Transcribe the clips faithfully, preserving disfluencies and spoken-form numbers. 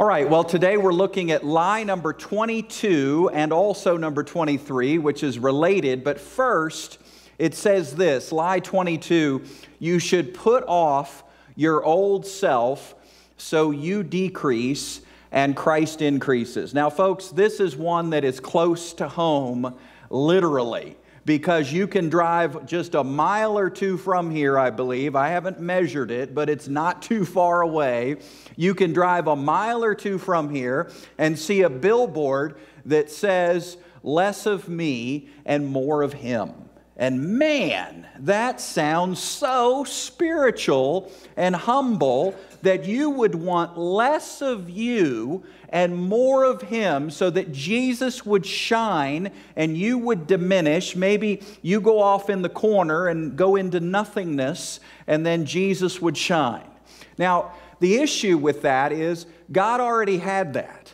All right, well, today we're looking at lie number twenty-two and also number twenty-three, which is related. But first, it says this, lie twenty-two, you should put off your old self so you decrease and Christ increases. Now, folks, this is one that is close to home, literally, because you can drive just a mile or two from here, I believe. I haven't measured it, but it's not too far away. You can drive a mile or two from here and see a billboard that says, less of me and more of him. And man, that sounds so spiritual and humble that you would want less of you and more of him so that Jesus would shine and you would diminish. Maybe you go off in the corner and go into nothingness and then Jesus would shine. Now, the issue with that is God already had that.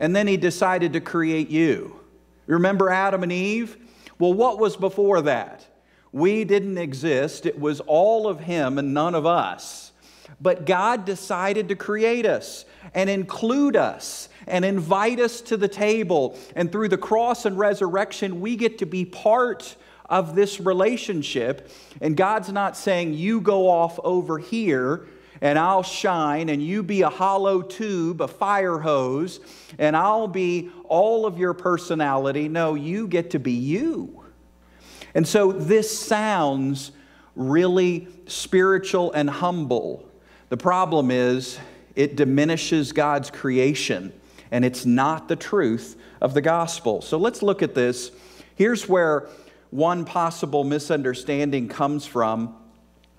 And then he decided to create you. Remember Adam and Eve? Well, what was before that? We didn't exist. It was all of him and none of us. But God decided to create us and include us and invite us to the table. And through the cross and resurrection, we get to be part of this relationship. And God's not saying, you go off over here and I'll shine, and you be a hollow tube, a fire hose, and I'll be all of your personality. No, you get to be you. And so this sounds really spiritual and humble. The problem is it diminishes God's creation, and it's not the truth of the gospel. So let's look at this. Here's where one possible misunderstanding comes from.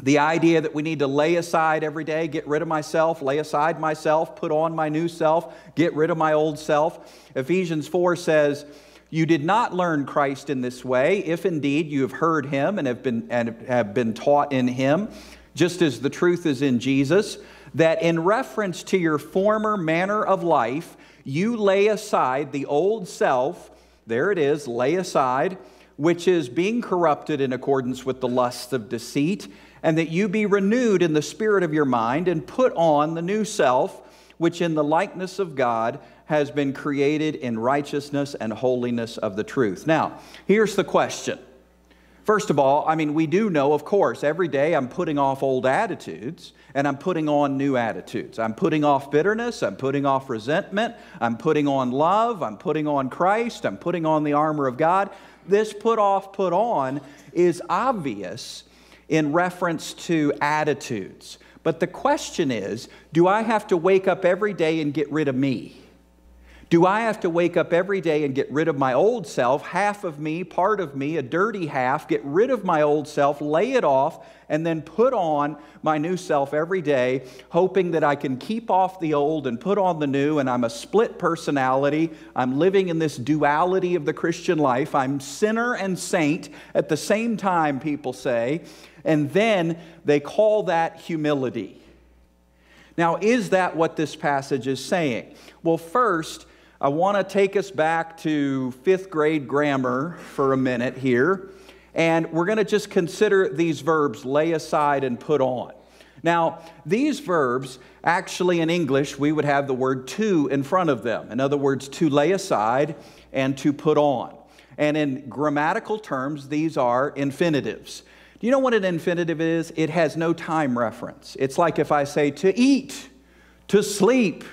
The idea that we need to lay aside every day, get rid of myself, lay aside myself, put on my new self, get rid of my old self. Ephesians four says, you did not learn Christ in this way, if indeed you have heard him and have been, and have been taught in him, just as the truth is in Jesus, that in reference to your former manner of life, you lay aside the old self, there it is, lay aside, which is being corrupted in accordance with the lusts of deceit, and that you be renewed in the spirit of your mind and put on the new self, which in the likeness of God has been created in righteousness and holiness of the truth. Now, here's the question. First of all, I mean, we do know, of course, every day I'm putting off old attitudes and I'm putting on new attitudes. I'm putting off bitterness. I'm putting off resentment. I'm putting on love. I'm putting on Christ. I'm putting on the armor of God. This put off, put on is obvious in reference to attitudes. But the question is, do I have to wake up every day and get rid of me? Do I have to wake up every day and get rid of my old self, half of me, part of me, a dirty half, get rid of my old self, lay it off, and then put on my new self every day, hoping that I can keep off the old and put on the new, and I'm a split personality. I'm living in this duality of the Christian life. I'm sinner and saint at the same time, people say, and then they call that humility. Now, is that what this passage is saying? Well, first, I want to take us back to fifth grade grammar for a minute here, and we're going to just consider these verbs, lay aside and put on. Now, these verbs, actually in English, we would have the word to in front of them. In other words, to lay aside and to put on. And in grammatical terms, these are infinitives. Do you know what an infinitive is? It has no time reference. It's like if I say to eat, to sleep,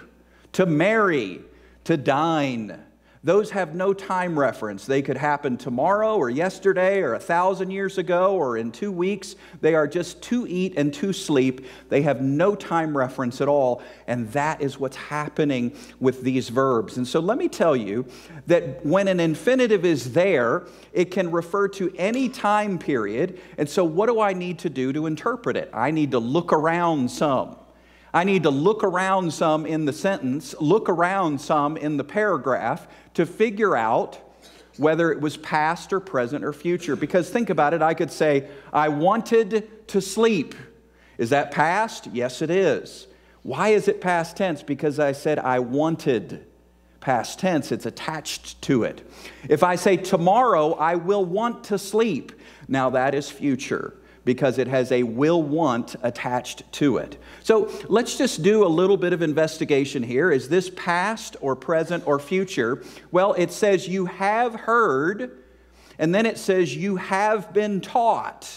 to marry, to dine. Those have no time reference. They could happen tomorrow or yesterday or a thousand years ago or in two weeks. They are just to eat and to sleep. They have no time reference at all. And that is what's happening with these verbs. And so let me tell you that when an infinitive is there, it can refer to any time period. And so what do I need to do to interpret it? I need to look around some. I need to look around some in the sentence, look around some in the paragraph to figure out whether it was past or present or future. Because think about it, I could say, I wanted to sleep. Is that past? Yes, it is. Why is it past tense? Because I said I wanted. Past tense, it's attached to it. If I say tomorrow, I will want to sleep. Now that is future. because it has a will want attached to it. So let's just do a little bit of investigation here. Is this past or present or future? Well, it says you have heard, and then it says you have been taught.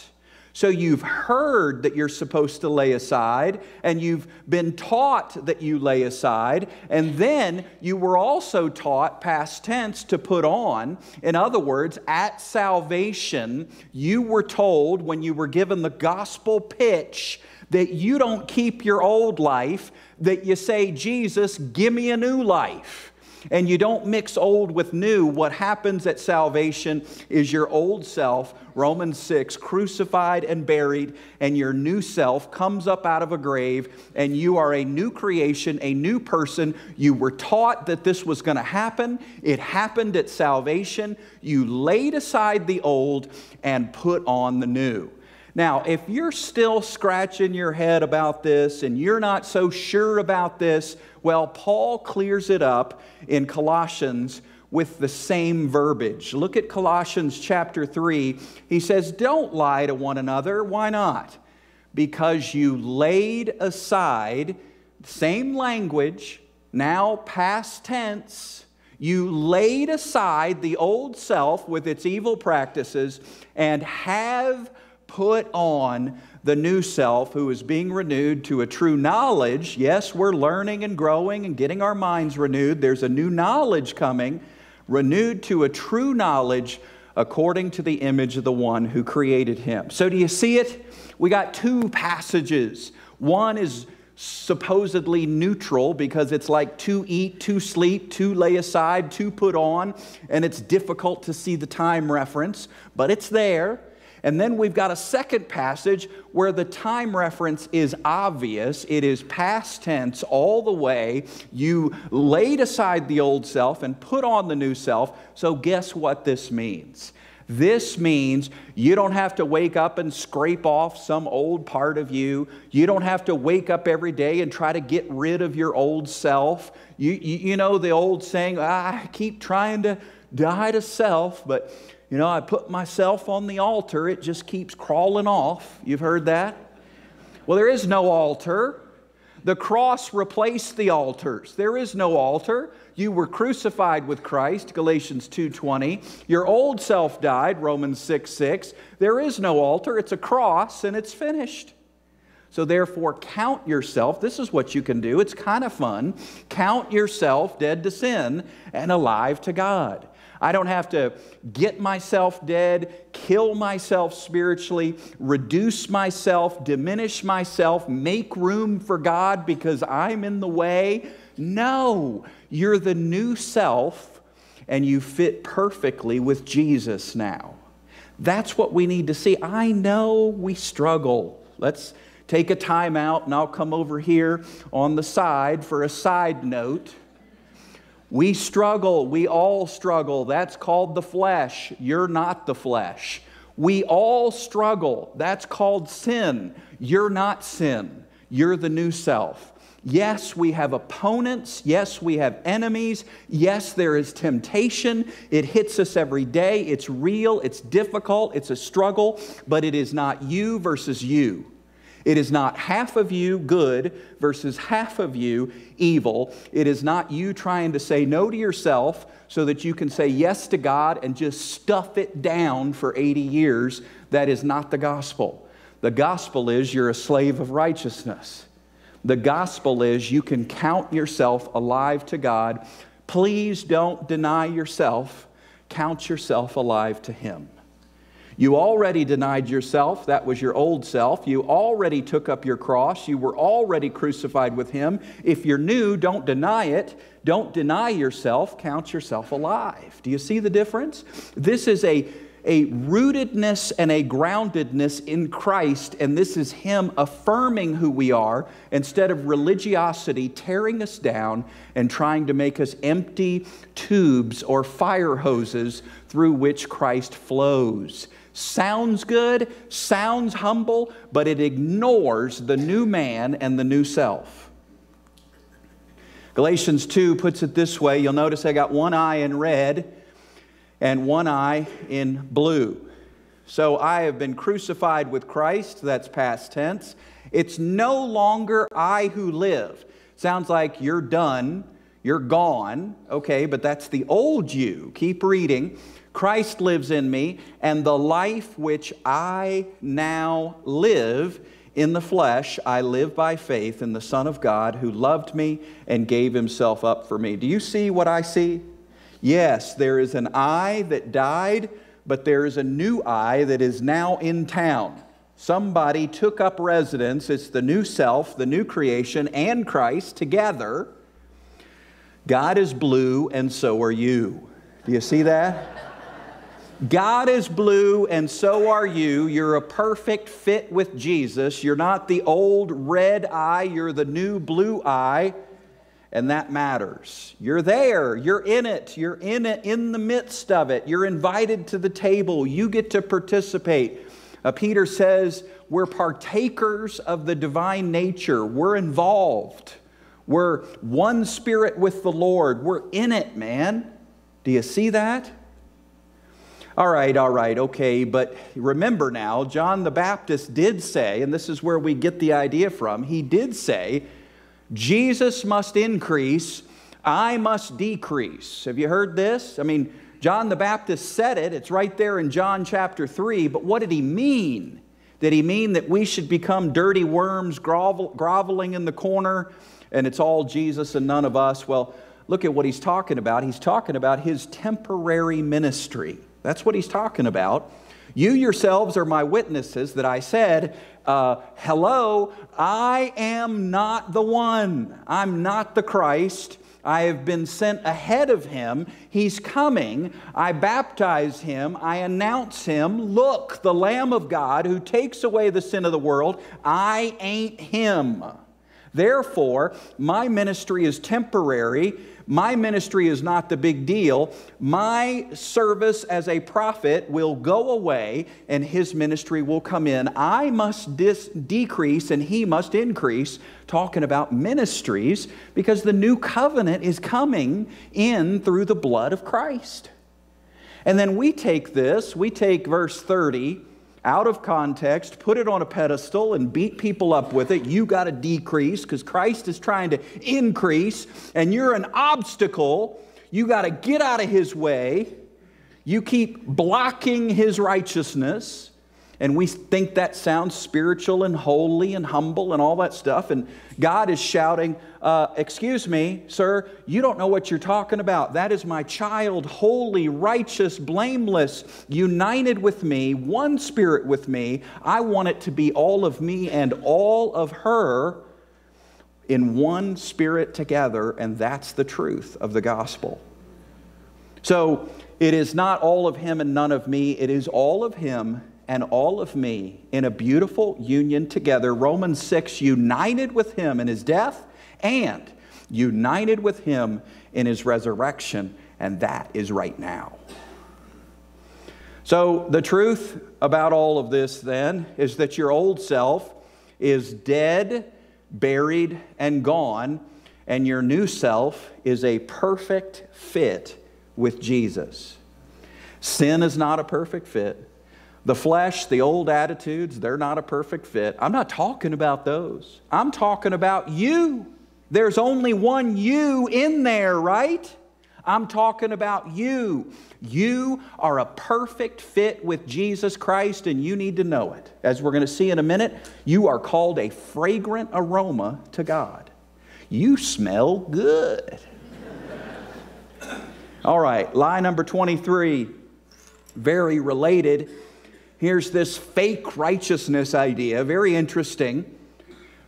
So you've heard that you're supposed to lay aside, and you've been taught that you lay aside, and then you were also taught, past tense, to put on. In other words, at salvation, you were told when you were given the gospel pitch that you don't keep your old life, that you say, Jesus, give me a new life. And you don't mix old with new. What happens at salvation is your old self, Romans six, crucified and buried, and your new self comes up out of a grave, and you are a new creation, a new person. You were taught that this was going to happen. It happened at salvation. You laid aside the old and put on the new. Now, if you're still scratching your head about this and you're not so sure about this, well, Paul clears it up in Colossians with the same verbiage. Look at Colossians chapter three. He says, don't lie to one another. Why not? Because you laid aside, same language, now past tense, you laid aside the old self with its evil practices and have put on the new self, who is being renewed to a true knowledge. Yes, we're learning and growing and getting our minds renewed. There's a new knowledge coming, renewed to a true knowledge according to the image of the one who created him. So do you see it? We got two passages. One is supposedly neutral because it's like to eat, to sleep, to lay aside, to put on, and it's difficult to see the time reference, but it's there. And then we've got a second passage where the time reference is obvious. It is past tense all the way. You laid aside the old self and put on the new self. So guess what this means? This means you don't have to wake up and scrape off some old part of you. You don't have to wake up every day and try to get rid of your old self. You, you, you know the old saying, ah, I keep trying to die to self, but you know, I put myself on the altar, it just keeps crawling off. You've heard that? Well, there is no altar. The cross replaced the altars. There is no altar. You were crucified with Christ, Galatians two twenty. Your old self died, Romans six six. There is no altar. It's a cross and it's finished. So therefore, count yourself. This is what you can do. It's kind of fun. Count yourself dead to sin and alive to God. I don't have to get myself dead, kill myself spiritually, reduce myself, diminish myself, make room for God because I'm in the way. No, you're the new self and you fit perfectly with Jesus now. That's what we need to see. I know we struggle. Let's take a time out and I'll come over here on the side for a side note. We struggle. We all struggle. That's called the flesh. You're not the flesh. We all struggle. That's called sin. You're not sin. You're the new self. Yes, we have opponents. Yes, we have enemies. Yes, there is temptation. It hits us every day. It's real. It's difficult. It's a struggle. But it is not you versus you. It is not half of you good versus half of you evil. It is not you trying to say no to yourself so that you can say yes to God and just stuff it down for eighty years. That is not the gospel. The gospel is you're a slave of righteousness. The gospel is you can count yourself alive to God. Please don't deny yourself. Count yourself alive to Him. You already denied yourself. That was your old self. You already took up your cross. You were already crucified with Him. If you're new, don't deny it. Don't deny yourself. Count yourself alive. Do you see the difference? This is a, a rootedness and a groundedness in Christ, and this is Him affirming who we are instead of religiosity tearing us down and trying to make us empty tubes or fire hoses through which Christ flows. Sounds good, sounds humble, but it ignores the new man and the new self. Galatians two puts it this way. You'll notice I got one eye in red and one eye in blue. So I have been crucified with Christ. That's past tense. It's no longer I who live. Sounds like you're done. You're gone. Okay, but that's the old you. Keep reading. Christ lives in me, and the life which I now live in the flesh, I live by faith in the Son of God who loved me and gave himself up for me. Do you see what I see? Yes, there is an I that died, but there is a new I that is now in town. Somebody took up residence. It's the new self, the new creation, and Christ together. God is blue, and so are you. Do you see that? God is blue, and so are you. You're a perfect fit with Jesus. You're not the old red eye. You're the new blue eye, and that matters. You're there. You're in it. You're in it in the midst of it. You're invited to the table. You get to participate. Uh, Peter says we're partakers of the divine nature. We're involved. We're one spirit with the Lord. We're in it, man. Do you see that? All right, all right, okay, but remember now, John the Baptist did say, and this is where we get the idea from, he did say, Jesus must increase, I must decrease. Have you heard this? I mean, John the Baptist said it, it's right there in John chapter three, but what did he mean? Did he mean that we should become dirty worms grovel, groveling in the corner, and it's all Jesus and none of us? Well, look at what he's talking about. He's talking about his temporary ministry. That's what he's talking about. You yourselves are my witnesses that I said, uh, hello, I am not the one. I'm not the Christ. I have been sent ahead of him. He's coming. I baptize him. I announce him. Look, the Lamb of God who takes away the sin of the world. I ain't him. Therefore, my ministry is temporary. My ministry is not the big deal. My service as a prophet will go away and his ministry will come in. I must decrease and he must increase, talking about ministries, because the new covenant is coming in through the blood of Christ. And then we take this, we take verse thirty out of context, put it on a pedestal and beat people up with it. You got to decrease because Christ is trying to increase and you're an obstacle. You got to get out of his way. You keep blocking his righteousness. And we think that sounds spiritual and holy and humble and all that stuff. And God is shouting, uh, excuse me, sir, you don't know what you're talking about. That is my child, holy, righteous, blameless, united with me, one spirit with me. I want it to be all of me and all of her in one spirit together. And that's the truth of the gospel. So it is not all of him and none of me. It is all of him and all of me in a beautiful union together. Romans six, united with him in his death and united with him in his resurrection. And that is right now. So the truth about all of this then is that your old self is dead, buried, and gone. And your new self is a perfect fit with Jesus. Sin is not a perfect fit. The flesh, the old attitudes, they're not a perfect fit. I'm not talking about those. I'm talking about you. There's only one you in there, right? I'm talking about you. You are a perfect fit with Jesus Christ, and you need to know it. As we're going to see in a minute, you are called a fragrant aroma to God. You smell good. All right, lie number twenty-three, very related. Here's this fake righteousness idea, very interesting.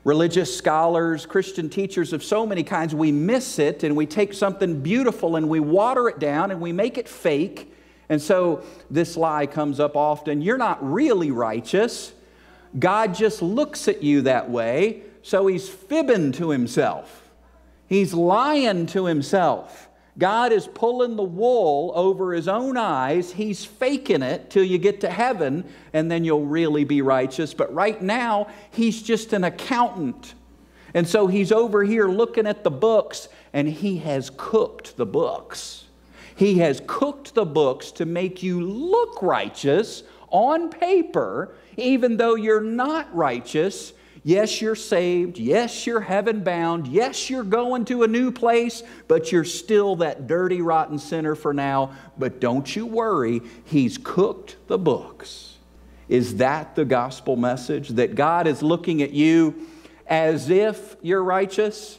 Religious scholars, Christian teachers of so many kinds, we miss it and we take something beautiful and we water it down and we make it fake. And so this lie comes up often. You're not really righteous. God just looks at you that way. So he's fibbing to himself. He's lying to himself. God is pulling the wool over his own eyes. He's faking it till you get to heaven, and then you'll really be righteous. But right now, he's just an accountant. And so he's over here looking at the books, and he has cooked the books. He has cooked the books to make you look righteous on paper, even though you're not righteous. Yes, you're saved. Yes, you're heaven-bound. Yes, you're going to a new place, but you're still that dirty, rotten sinner for now. But don't you worry, He's cooked the books. Is that the gospel message? That God is looking at you as if you're righteous?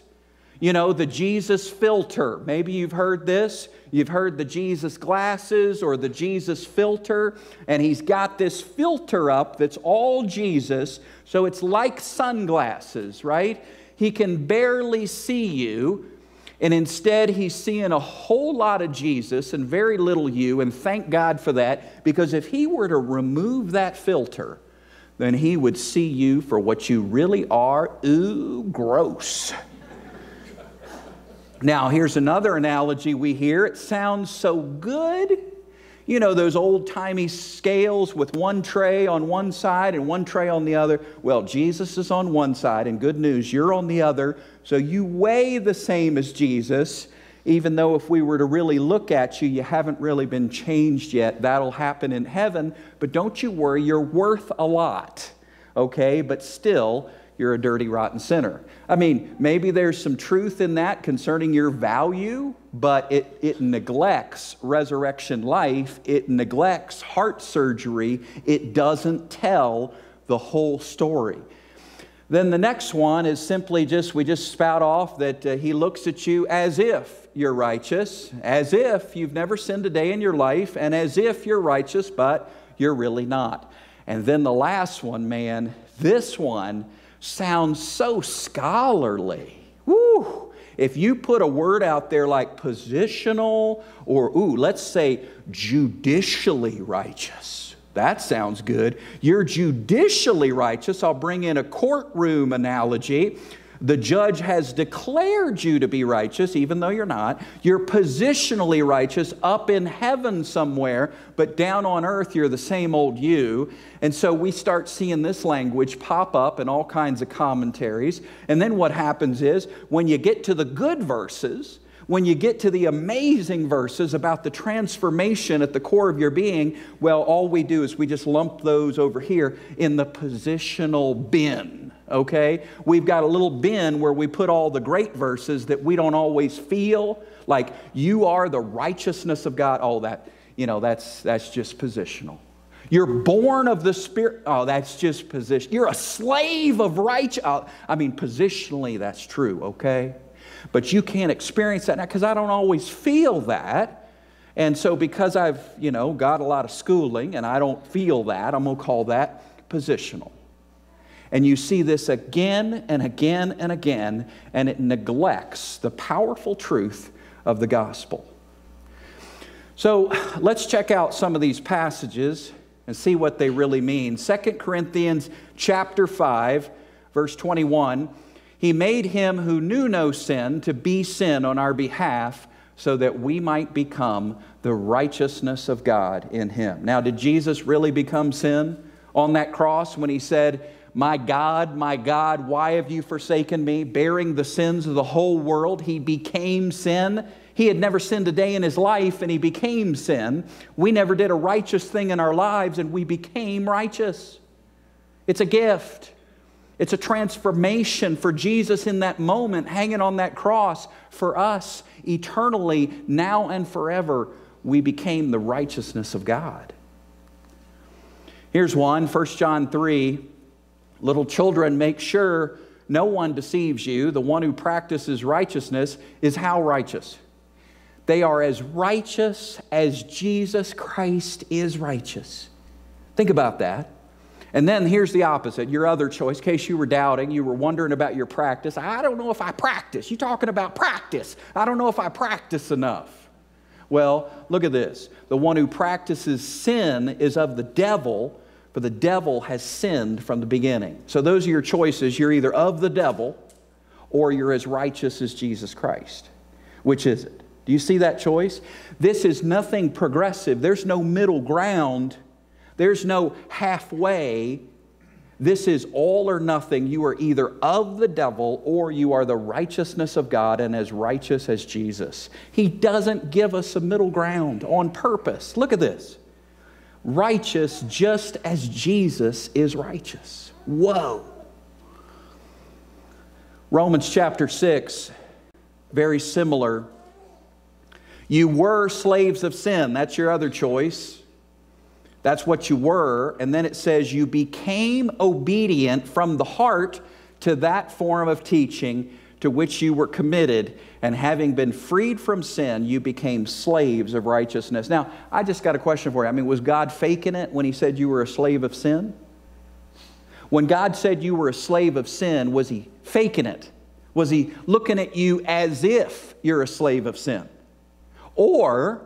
You know, the Jesus filter. Maybe you've heard this. You've heard the Jesus glasses or the Jesus filter. And He's got this filter up that's all Jesus. So it's like sunglasses, right? He can barely see you. And instead, He's seeing a whole lot of Jesus and very little you. And thank God for that. Because if He were to remove that filter, then He would see you for what you really are. Ooh, gross. Now, here's another analogy we hear. It sounds so good. You know, those old-timey scales with one tray on one side and one tray on the other. Well, Jesus is on one side, and good news, you're on the other. So you weigh the same as Jesus, even though if we were to really look at you, you haven't really been changed yet. That'll happen in heaven. But don't you worry, you're worth a lot, okay? But still, you're a dirty, rotten sinner. I mean, maybe there's some truth in that concerning your value, but it, it neglects resurrection life. It neglects heart surgery. It doesn't tell the whole story. Then the next one is simply just, we just spout off that uh, He looks at you as if you're righteous, as if you've never sinned a day in your life, and as if you're righteous, but you're really not. And then the last one, man, this one sounds so scholarly. Woo! If you put a word out there like positional or, ooh, let's say judicially righteous. That sounds good. You're judicially righteous. I'll bring in a courtroom analogy. The judge has declared you to be righteous, even though you're not. You're positionally righteous up in heaven somewhere, but down on earth, you're the same old you. And so we start seeing this language pop up in all kinds of commentaries. And then what happens is, when you get to the good verses, when you get to the amazing verses about the transformation at the core of your being, well, all we do is we just lump those over here in the positional bin, okay? We've got a little bin where we put all the great verses that we don't always feel, like you are the righteousness of God. Oh, that, you know, that's, that's just positional. You're born of the Spirit. Oh, that's just position. You're a slave of righteousness. Oh, I mean, positionally, that's true, okay? But you can't experience that now because I don't always feel that. And so because I've, you know, got a lot of schooling and I don't feel that, I'm going to call that positional. And you see this again and again and again, and it neglects the powerful truth of the gospel. So let's check out some of these passages and see what they really mean. Second Corinthians chapter five, verse twenty-one says, He made Him who knew no sin to be sin on our behalf so that we might become the righteousness of God in Him. Now, did Jesus really become sin on that cross when He said, My God, my God, why have you forsaken me? Bearing the sins of the whole world, He became sin. He had never sinned a day in His life, and He became sin. We never did a righteous thing in our lives, and we became righteous. It's a gift. It's a transformation for Jesus in that moment, hanging on that cross. For us, eternally, now and forever, we became the righteousness of God. Here's one, First John three. Little children, make sure no one deceives you. The one who practices righteousness is how righteous? They are as righteous as Jesus Christ is righteous. Think about that. And then here's the opposite, your other choice, in case you were doubting, you were wondering about your practice. I don't know if I practice. You're talking about practice. I don't know if I practice enough. Well, look at this. The one who practices sin is of the devil, for the devil has sinned from the beginning. So those are your choices. You're either of the devil or you're as righteous as Jesus Christ. Which is it? Do you see that choice? This is nothing progressive. There's no middle ground. There's no halfway. This is all or nothing. You are either of the devil or you are the righteousness of God and as righteous as Jesus. He doesn't give us a middle ground on purpose. Look at this. righteous just as Jesus is righteous. Whoa. Romans chapter six, very similar. You were slaves of sin. That's your other choice. That's what you were. And then it says you became obedient from the heart to that form of teaching to which you were committed, and having been freed from sin, you became slaves of righteousness. Now, I just got a question for you. I mean, was God faking it when he said you were a slave of sin? When God said you were a slave of sin, was he faking it? Was he looking at you as if you're a slave of sin? Or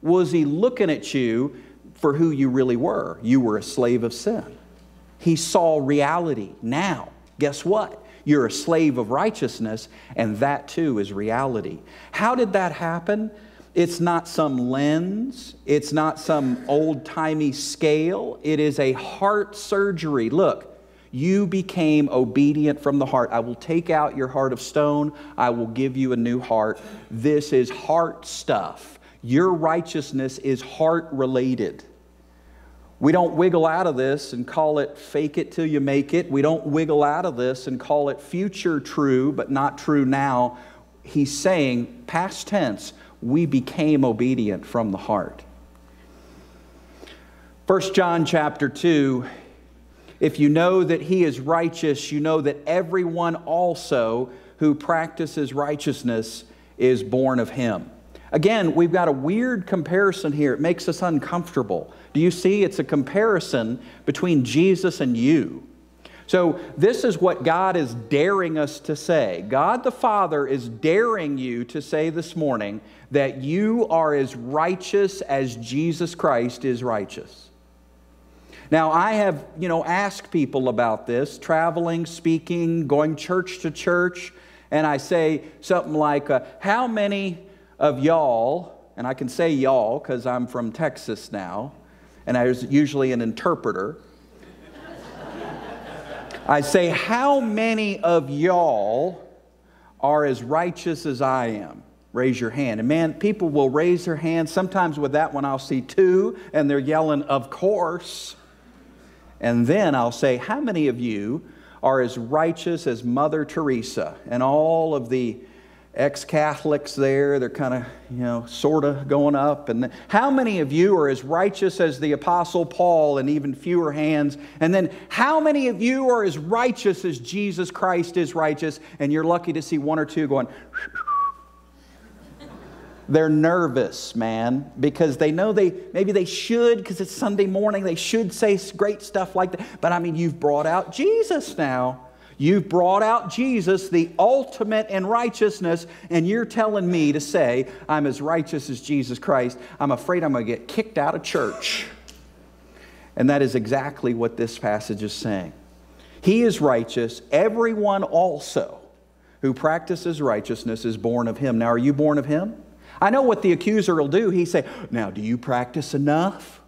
was he looking at you for who you really were? You were a slave of sin. He saw reality now. Guess what? You're a slave of righteousness, and that too is reality. How did that happen? It's not some lens. It's not some old-timey scale. It is a heart surgery. Look, you became obedient from the heart. I will take out your heart of stone. I will give you a new heart. This is heart stuff. Your righteousness is heart-related. We don't wiggle out of this and call it fake it till you make it. We don't wiggle out of this and call it future true, but not true now. He's saying, past tense, we became obedient from the heart. First John chapter two, if you know that he is righteous, you know that everyone also who practices righteousness is born of him. Again, we've got a weird comparison here. It makes us uncomfortable. Do you see? It's a comparison between Jesus and you. So this is what God is daring us to say. God the Father is daring you to say this morning that you are as righteous as Jesus Christ is righteous. Now, I have, you know, asked people about this, traveling, speaking, going church to church, and I say something like, uh, how many of y'all, and I can say y'all because I'm from Texas now, and I was usually an interpreter. I say, how many of y'all are as righteous as I am? Raise your hand. And man, people will raise their hand. Sometimes with that one, I'll see two, and they're yelling, of course. And then I'll say, how many of you are as righteous as Mother Teresa? And all of the ex-Catholics there, they're kind of, you know, sort of going up. And then, how many of you are as righteous as the Apostle Paul? And even fewer hands. And then, how many of you are as righteous as Jesus Christ is righteous? And you're lucky to see one or two going, they're nervous, man, because they know they, maybe they should, because it's Sunday morning, they should say great stuff like that. But I mean, you've brought out Jesus now. You've brought out Jesus, the ultimate in righteousness, and you're telling me to say, I'm as righteous as Jesus Christ. I'm afraid I'm going to get kicked out of church. And that is exactly what this passage is saying. He is righteous. Everyone also who practices righteousness is born of him. Now, are you born of him? I know what the accuser will do. He say, now, do you practice enough?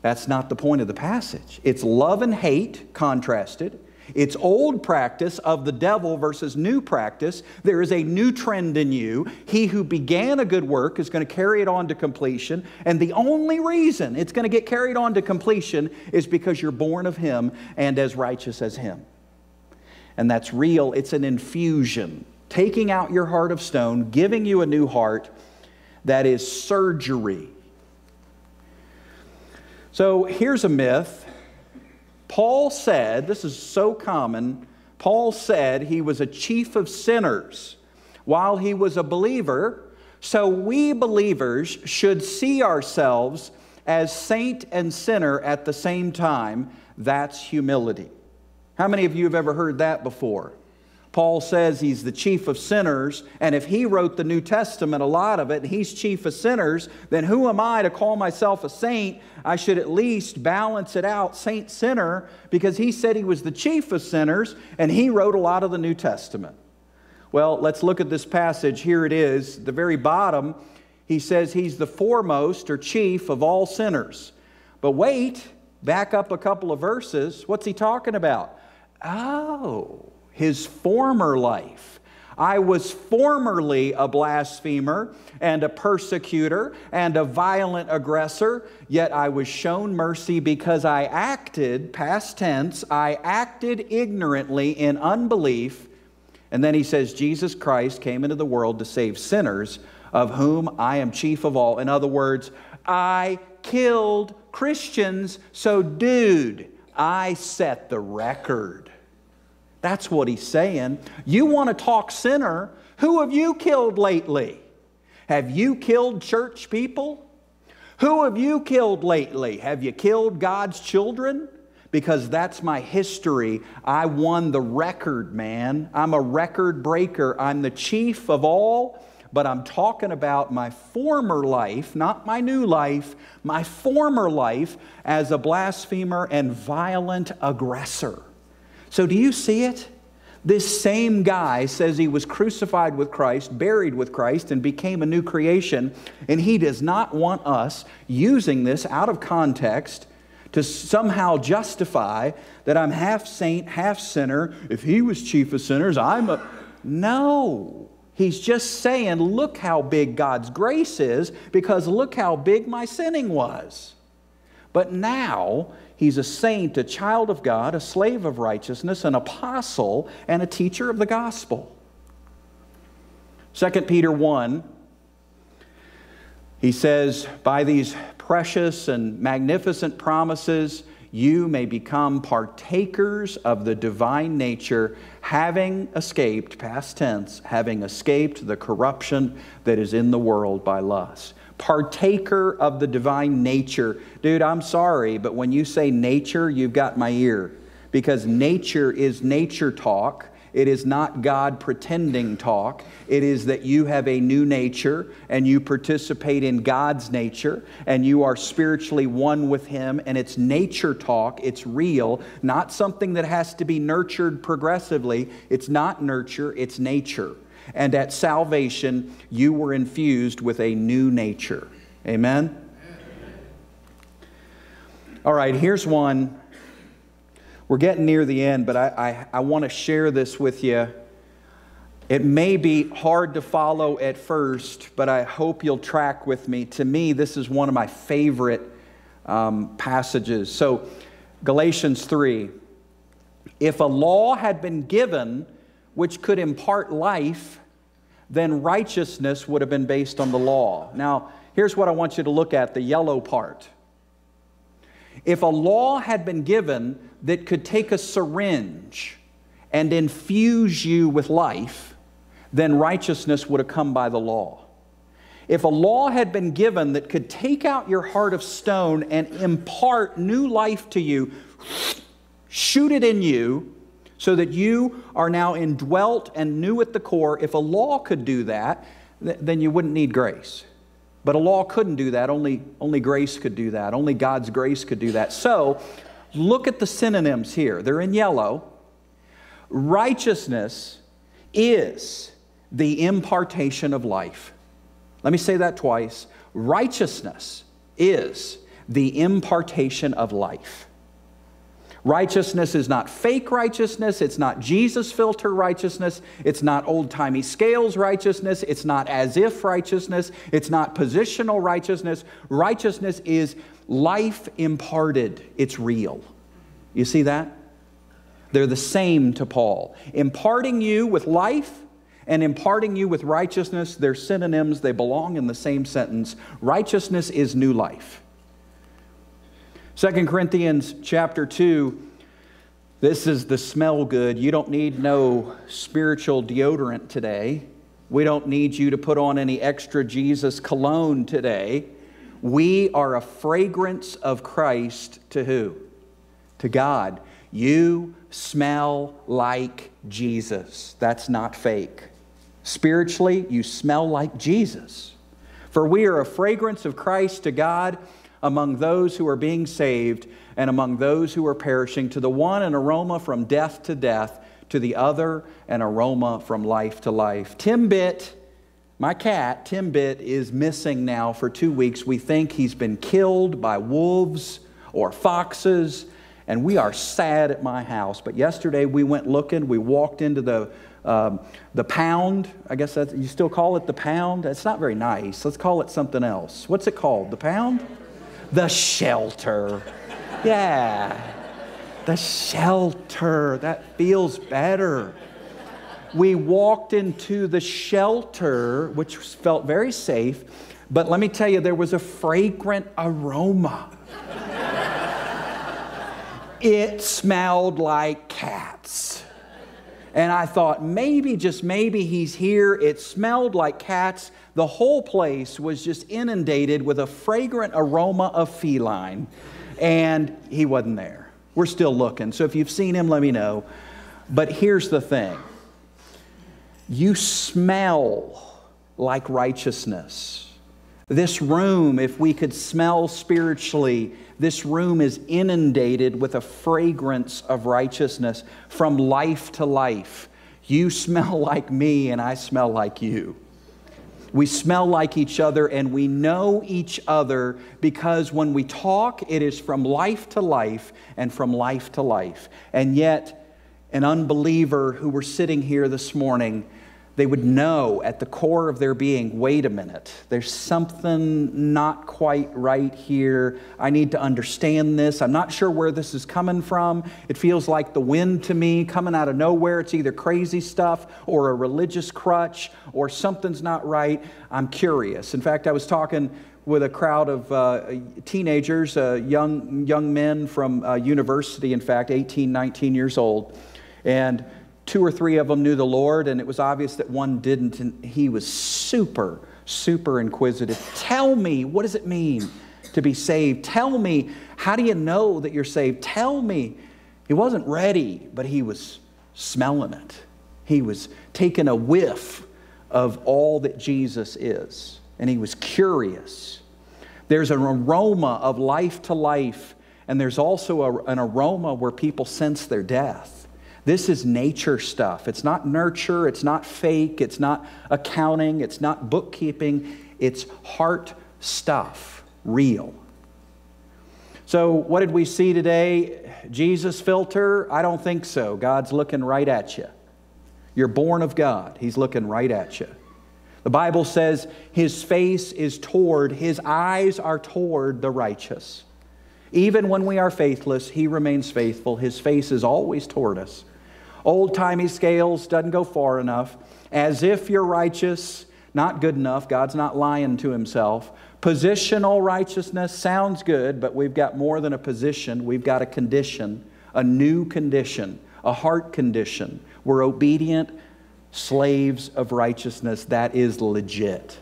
That's not the point of the passage. It's love and hate contrasted. It's old practice of the devil versus new practice. There is a new trend in you. He who began a good work is going to carry it on to completion. And the only reason it's going to get carried on to completion is because you're born of him and as righteous as him. And that's real. It's an infusion. Taking out your heart of stone, giving you a new heart. That is surgery. So here's a myth. Paul said, this is so common, Paul said he was a chief of sinners while he was a believer, so we believers should see ourselves as saint and sinner at the same time. That's humility. How many of you have ever heard that before? Paul says he's the chief of sinners, and if he wrote the New Testament, a lot of it, and he's chief of sinners, then who am I to call myself a saint? I should at least balance it out, saint-sinner, because he said he was the chief of sinners, and he wrote a lot of the New Testament. Well, let's look at this passage. Here it is. The very bottom, he says he's the foremost or chief of all sinners. But wait, back up a couple of verses. What's he talking about? Oh, his former life. I was formerly a blasphemer and a persecutor and a violent aggressor, yet I was shown mercy because I acted, past tense, I acted ignorantly in unbelief. And then he says, Jesus Christ came into the world to save sinners, of whom I am chief of all. In other words, I killed Christians, so dude, I set the record. That's what he's saying. You want to talk sinner? Who have you killed lately? Have you killed church people? Who have you killed lately? Have you killed God's children? Because that's my history. I won the record, man. I'm a record breaker. I'm the chief of all, but I'm talking about my former life, not my new life, my former life as a blasphemer and violent aggressor. So do you see it? This same guy says he was crucified with Christ, buried with Christ, and became a new creation, and he does not want us using this out of context to somehow justify that I'm half saint, half sinner. If he was chief of sinners, I'm a... No. He's just saying, look how big God's grace is, because look how big my sinning was. But now he's a saint, a child of God, a slave of righteousness, an apostle, and a teacher of the gospel. Second Peter one, he says, by these precious and magnificent promises, you may become partakers of the divine nature, having escaped, past tense, having escaped the corruption that is in the world by lust. Partaker of the divine nature. Dude, I'm sorry, but when you say nature, you've got my ear. Because nature is nature talk. It is not God pretending talk. It is that you have a new nature and you participate in God's nature and you are spiritually one with Him, and it's nature talk. It's real, not something that has to be nurtured progressively. It's not nurture, it's nature. And at salvation, you were infused with a new nature. Amen? All right, here's one. We're getting near the end, but I, I, I want to share this with you. It may be hard to follow at first, but I hope you'll track with me. To me, this is one of my favorite um, passages. So, Galatians three. If a law had been given which could impart life, then righteousness would have been based on the law. Now, here's what I want you to look at, the yellow part. If a law had been given that could take a syringe and infuse you with life, then righteousness would have come by the law. If a law had been given that could take out your heart of stone and impart new life to you, shoot it in you, so that you are now indwelt and new at the core. If a law could do that, th then you wouldn't need grace. But a law couldn't do that. Only, only grace could do that. Only God's grace could do that. So look at the synonyms here. They're in yellow. Righteousness is the impartation of life. Let me say that twice. Righteousness is the impartation of life. Righteousness is not fake righteousness. It's not Jesus filter righteousness. It's not old-timey scales righteousness. It's not as-if righteousness. It's not positional righteousness. Righteousness is life imparted. It's real. You see that? They're the same to Paul. Imparting you with life and imparting you with righteousness, they're synonyms. They belong in the same sentence. Righteousness is new life. Second Corinthians chapter two, this is the smell good. You don't need no spiritual deodorant today. We don't need you to put on any extra Jesus cologne today. We are a fragrance of Christ to who? To God. You smell like Jesus. That's not fake. Spiritually, you smell like Jesus. For we are a fragrance of Christ to God, among those who are being saved and among those who are perishing, to the one an aroma from death to death, to the other an aroma from life to life. Timbit, my cat, Timbit, is missing now for two weeks. We think he's been killed by wolves or foxes, and we are sad at my house. But yesterday we went looking, we walked into the um, the pound, I guess that's, you still call it the pound? It's not very nice. Let's call it something else. What's it called? The pound? The shelter. Yeah. The shelter. That feels better. We walked into the shelter, which felt very safe. But let me tell you, there was a fragrant aroma. It smelled like cats. And I thought, maybe, just maybe he's here. It smelled like cats. The whole place was just inundated with a fragrant aroma of feline. And he wasn't there. We're still looking. So if you've seen him, let me know. But here's the thing. You smell like righteousness. This room, if we could smell spiritually, this room is inundated with a fragrance of righteousness from life to life. You smell like me and I smell like you. We smell like each other and we know each other because when we talk, it is from life to life and from life to life. And yet, an unbeliever who were sitting here this morning, they would know at the core of their being, wait a minute, there's something not quite right here. I need to understand this. I'm not sure where this is coming from. It feels like the wind to me, coming out of nowhere. It's either crazy stuff or a religious crutch or something's not right. I'm curious. In fact, I was talking with a crowd of uh, teenagers, uh, young, young men from uh, university, in fact, eighteen, nineteen years old. And two or three of them knew the Lord, and it was obvious that one didn't, and he was super, super inquisitive. Tell me, what does it mean to be saved? Tell me, how do you know that you're saved? Tell me. He wasn't ready, but he was smelling it. He was taking a whiff of all that Jesus is, and he was curious. There's an aroma of life to life, and there's also a, an aroma where people sense their death. This is nature stuff. It's not nurture. It's not fake. It's not accounting. It's not bookkeeping. It's heart stuff, real. So what did we see today? Jesus filter? I don't think so. God's looking right at you. You're born of God. He's looking right at you. The Bible says his face is toward, his eyes are toward the righteous. Even when we are faithless, he remains faithful. His face is always toward us. Old-timey scales doesn't go far enough. As if you're righteous, not good enough. God's not lying to himself. Positional righteousness sounds good, but we've got more than a position. We've got a condition, a new condition, a heart condition. We're obedient slaves of righteousness. That is legit.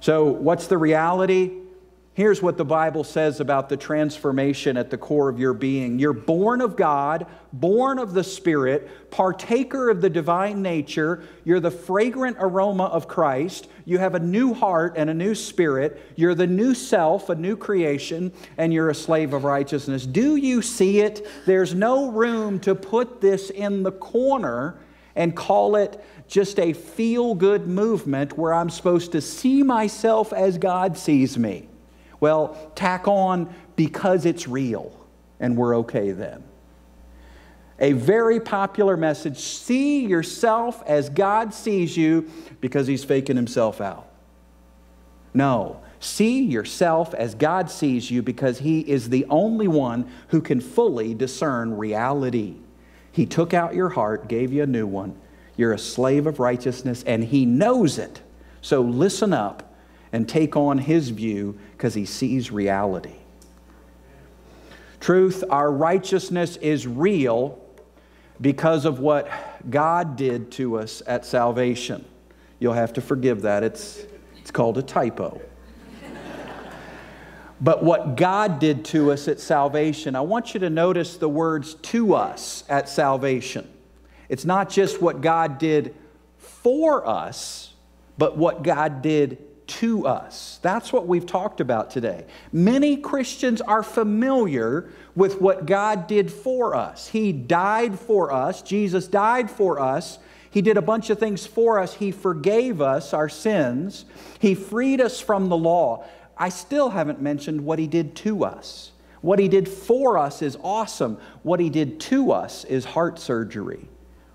So what's the reality? Here's what the Bible says about the transformation at the core of your being. You're born of God, born of the Spirit, partaker of the divine nature. You're the fragrant aroma of Christ. You have a new heart and a new spirit. You're the new self, a new creation, and you're a slave of righteousness. Do you see it? There's no room to put this in the corner and call it just a feel-good movement where I'm supposed to see myself as God sees me. Well, tack on because it's real, and we're okay then. A very popular message, see yourself as God sees you because he's faking himself out. No, see yourself as God sees you because he is the only one who can fully discern reality. He took out your heart, gave you a new one. You're a slave of righteousness, and he knows it. So listen up and take on his view because he sees reality. Truth, our righteousness is real because of what God did to us at salvation. You'll have to forgive that. It's, it's called a typo. But what God did to us at salvation, I want you to notice the words to us at salvation. It's not just what God did for us, but what God did to us. That's what we've talked about today. Many Christians are familiar with what God did for us. He died for us. Jesus died for us. He did a bunch of things for us. He forgave us our sins. He freed us from the law. I still haven't mentioned what he did to us. What he did for us is awesome. What he did to us is heart surgery.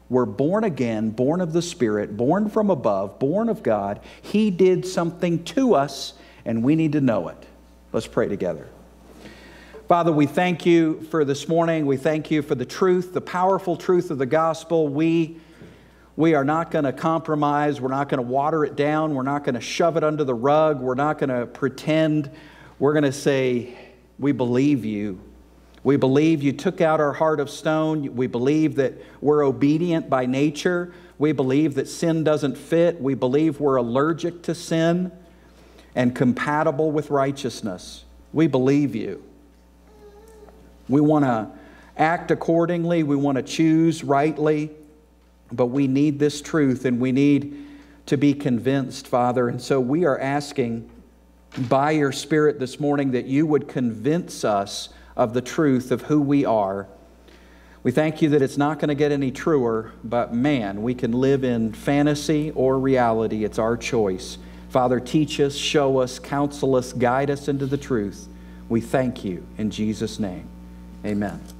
were born again, born of the Spirit, born from above, born of God. He did something to us, and we need to know it. Let's pray together. Father, we thank you for this morning. We thank you for the truth, the powerful truth of the gospel. We, we are not going to compromise. We're not going to water it down. We're not going to shove it under the rug. We're not going to pretend. We're going to say, we believe you. We believe you took out our heart of stone. We believe that we're obedient by nature. We believe that sin doesn't fit. We believe we're allergic to sin and compatible with righteousness. We believe you. We want to act accordingly. We want to choose rightly. But we need this truth, and we need to be convinced, Father. And so we are asking by your Spirit this morning that you would convince us of the truth of who we are. We thank you that it's not going to get any truer, but man, we can live in fantasy or reality. It's our choice. Father, teach us, show us, counsel us, guide us into the truth. We thank you in Jesus' name. Amen.